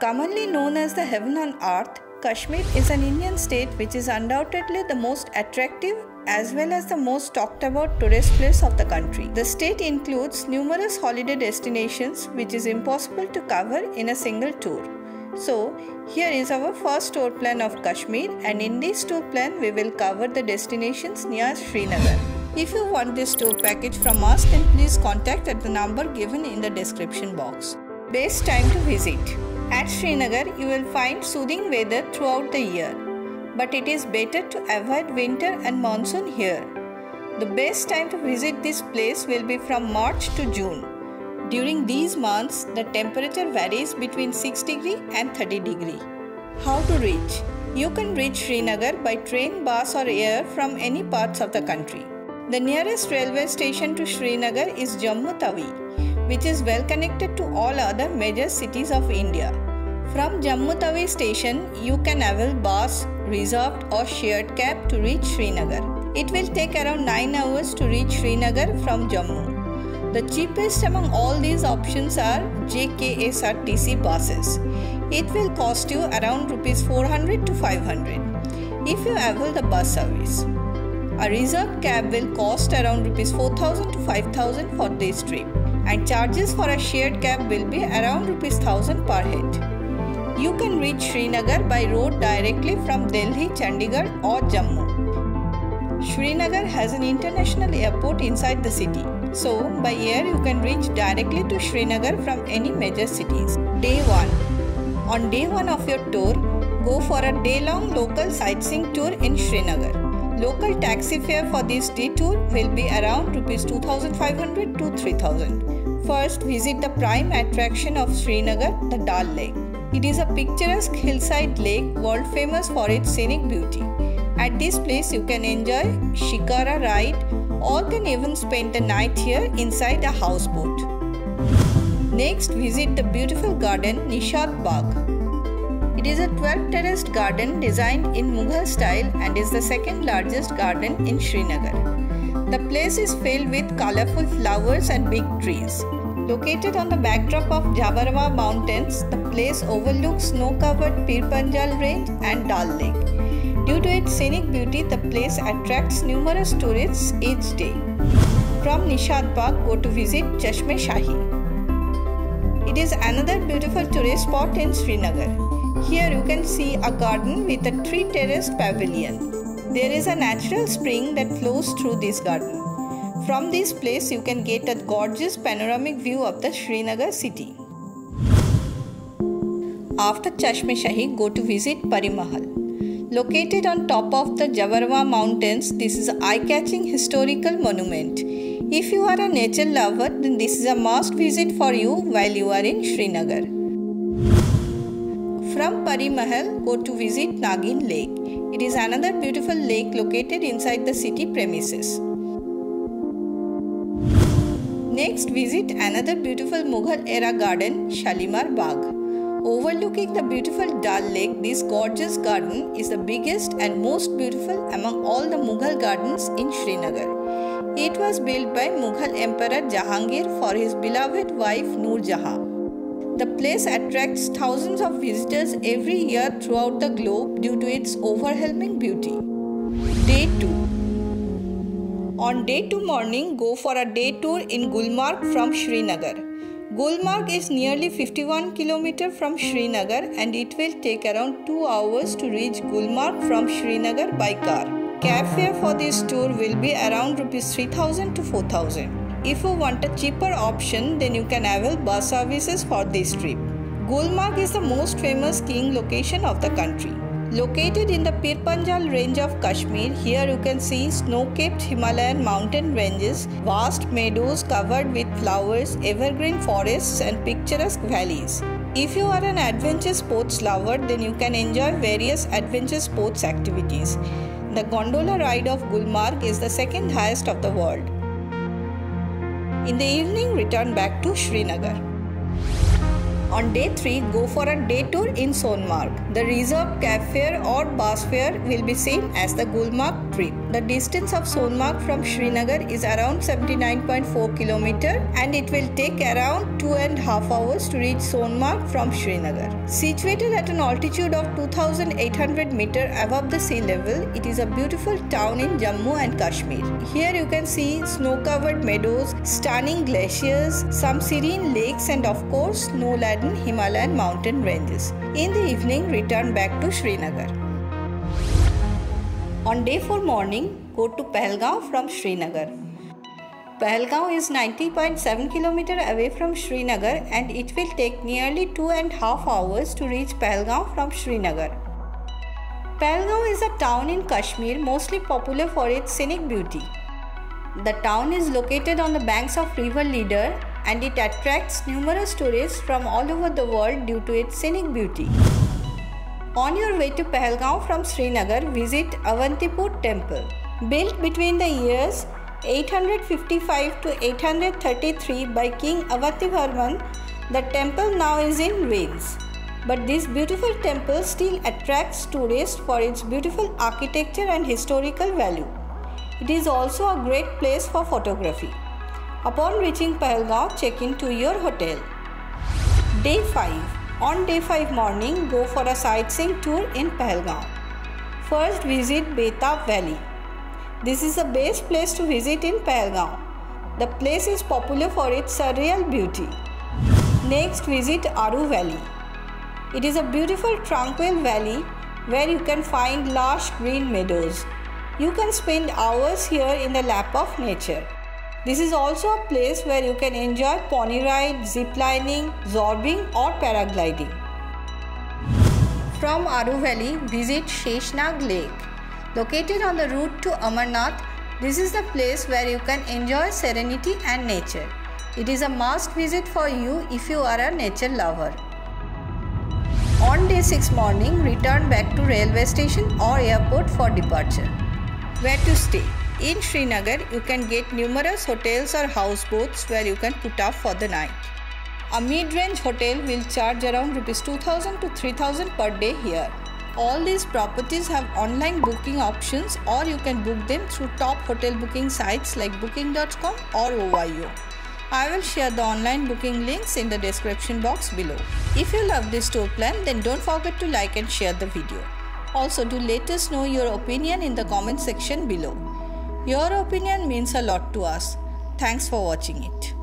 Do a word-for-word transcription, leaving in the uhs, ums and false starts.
Commonly known as the Heaven on Earth, Kashmir is an Indian state which is undoubtedly the most attractive as well as the most talked about tourist place of the country. The state includes numerous holiday destinations which is impossible to cover in a single tour. So, here is our first tour plan of Kashmir, and in this tour plan we will cover the destinations near Srinagar. If you want this tour package from us, then please contact at the number given in the description box. Best time to visit. At Srinagar, you will find soothing weather throughout the year, but it is better to avoid winter and monsoon here. The best time to visit this place will be from March to June. During these months, the temperature varies between six degrees and thirty degrees. How to reach? You can reach Srinagar by train, bus or air from any parts of the country. The nearest railway station to Srinagar is Jammu Tawi, which is well connected to all other major cities of India. From Jammu Tawi station, you can avail bus, reserved or shared cab to reach Srinagar. It will take around nine hours to reach Srinagar from Jammu. The cheapest among all these options are J K S R T C buses. It will cost you around rupees four hundred to five hundred if you avail the bus service. A reserved cab will cost around rupees four thousand to five thousand for this trip, and charges for a shared cab will be around rupees one thousand per head. You can reach Srinagar by road directly from Delhi, Chandigarh or Jammu. Srinagar has an international airport inside the city, so by air you can reach directly to Srinagar from any major cities. Day one. On day one of your tour, go for a day-long local sightseeing tour in Srinagar. Local taxi fare for this day tour will be around rupees two thousand five hundred to three thousand. First, visit the prime attraction of Srinagar, the Dal Lake. It is a picturesque hillside lake world famous for its scenic beauty. At this place, you can enjoy shikara ride or can even spend the night here inside a houseboat. Next, visit the beautiful garden Nishat Bagh. It is a twelve terraced garden designed in Mughal style and is the second largest garden in Srinagar. The place is filled with colorful flowers and big trees. Located on the backdrop of Jawarwa Mountains, the place overlooks snow-covered Pirpanjal Range and Dal Lake. Due to its scenic beauty, the place attracts numerous tourists each day. From Nishat Bagh, go to visit Chashme Shahi. It is another beautiful tourist spot in Srinagar. Here you can see a garden with a three terraced pavilion. There is a natural spring that flows through this garden. From this place you can get a gorgeous panoramic view of the Srinagar city. After Chashme Shahi, go to visit Pari Mahal. Located on top of the Jawarwa Mountains, this is an eye-catching historical monument. If you are a nature lover, then this is a must visit for you while you are in Srinagar. From Pari Mahal, go to visit Nagin Lake. It is another beautiful lake located inside the city premises. Next, visit another beautiful Mughal era garden, Shalimar Bagh. Overlooking the beautiful Dal Lake, this gorgeous garden is the biggest and most beautiful among all the Mughal gardens in Srinagar. It was built by Mughal Emperor Jahangir for his beloved wife Noor Jahan. The place attracts thousands of visitors every year throughout the globe due to its overwhelming beauty. Day two. On day two morning, go for a day tour in Gulmarg from Srinagar. Gulmarg is nearly fifty-one kilometers from Srinagar, and it will take around two hours to reach Gulmarg from Srinagar by car. Cab fare for this tour will be around rupees three thousand to four thousand. If you want a cheaper option, then you can avail bus services for this trip. Gulmarg is the most famous skiing location of the country. Located in the Pirpanjal Range of Kashmir, here you can see snow-capped Himalayan mountain ranges, vast meadows covered with flowers, evergreen forests and picturesque valleys. If you are an adventure sports lover, then you can enjoy various adventure sports activities. The gondola ride of Gulmarg is the second highest of the world. In the evening, return back to Srinagar. On day three, go for a day tour in Sonmarg. The reserved cab fare or bus fare will be same as the Gulmarg trip. The distance of Sonmarg from Srinagar is around seventy-nine point four kilometers and it will take around two and a half hours to reach Sonmarg from Srinagar. Situated at an altitude of two thousand eight hundred meters above the sea level, it is a beautiful town in Jammu and Kashmir. Here you can see snow-covered meadows, stunning glaciers, some serene lakes and of course snow-laden Himalayan mountain ranges. In the evening, return back to Srinagar. On day four morning, go to Pahalgam from Srinagar. Pahalgam is ninety point seven kilometers away from Srinagar and it will take nearly two and a half hours to reach Pahalgam from Srinagar. Pahalgam is a town in Kashmir mostly popular for its scenic beauty. The town is located on the banks of river Lidar and it attracts numerous tourists from all over the world due to its scenic beauty. On your way to Pahalgam from Srinagar, visit Avantipur Temple. Built between the years eight hundred fifty-five to eight hundred thirty-three by King Avanti Varman, the temple now is in ruins. But this beautiful temple still attracts tourists for its beautiful architecture and historical value. It is also a great place for photography. Upon reaching Pahalgam, check in to your hotel. Day five. On day five morning, go for a sightseeing tour in Pahalgam. First, visit Beta Valley. This is the best place to visit in Pahalgam. The place is popular for its surreal beauty. Next, visit Aru Valley. It is a beautiful tranquil valley where you can find lush green meadows. You can spend hours here in the lap of nature. This is also a place where you can enjoy pony ride, ziplining, zorbing or paragliding. From Aru Valley, visit Sheshnag Lake. Located on the route to Amarnath, this is the place where you can enjoy serenity and nature. It is a must visit for you if you are a nature lover. On day six morning, return back to railway station or airport for departure. Where to stay? In Srinagar, you can get numerous hotels or houseboats where you can put up for the night. A mid-range hotel will charge around two thousand to three thousand rupees per day here. All these properties have online booking options or you can book them through top hotel booking sites like Booking dot com or O Y O. I will share the online booking links in the description box below. If you love this tour plan, then don't forget to like and share the video. Also, do let us know your opinion in the comment section below. Your opinion means a lot to us. Thanks for watching it.